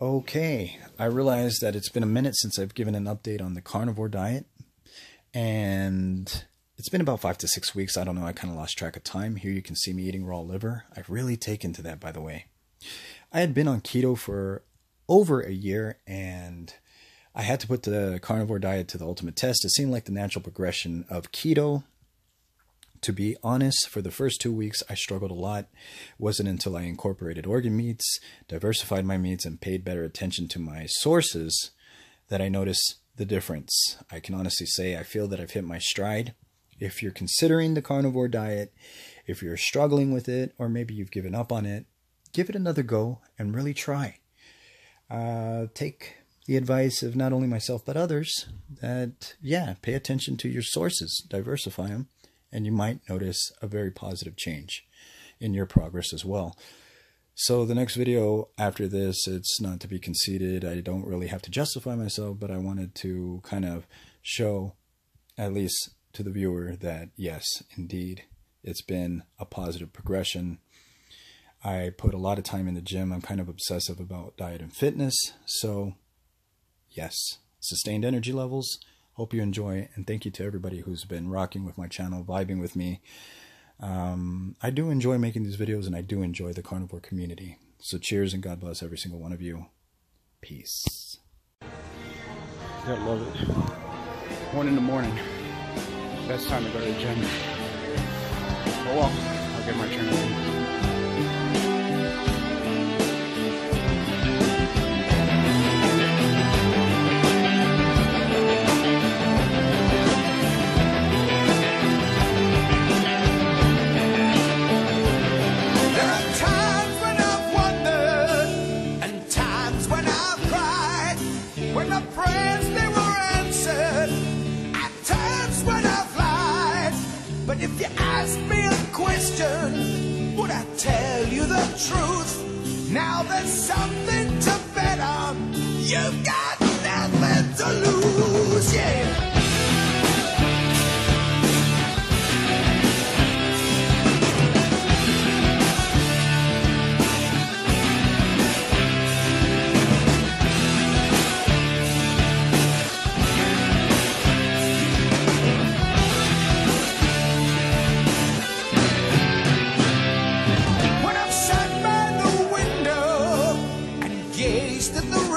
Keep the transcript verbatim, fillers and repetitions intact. Okay, I realize that it's been a minute since I've given an update on the carnivore diet, and it's been about five to six weeks. I don't know, I kind of lost track of time. Here you can see me eating raw liver. I've really taken to that, by the way. I had been on keto for over a year, and I had to put the carnivore diet to the ultimate test. It seemed like the natural progression of keto. To be honest, for the first two weeks, I struggled a lot. It wasn't until I incorporated organ meats, diversified my meats, and paid better attention to my sources that I noticed the difference. I can honestly say I feel that I've hit my stride. If you're considering the carnivore diet, if you're struggling with it, or maybe you've given up on it, give it another go and really try. Uh, take the advice of not only myself but others that, yeah, pay attention to your sources, diversify them. And you might notice a very positive change in your progress as well. So the next video after this, it's not to be conceited. I don't really have to justify myself, but I wanted to kind of show, at least to the viewer, that yes, indeed, it's been a positive progression. I put a lot of time in the gym. I'm kind of obsessive about diet and fitness. So yes, sustained energy levels. Hope you enjoy, and thank you to everybody who's been rocking with my channel, vibing with me. Um, I do enjoy making these videos, and I do enjoy the carnivore community. So cheers, and God bless every single one of you. Peace. I love it. One in the morning. Best time to go to the gym. Oh well, I'll get my turn. If you ask me a question, would I tell you the truth? Now there's something to bet on. You've got nothing to lose, yeah. At the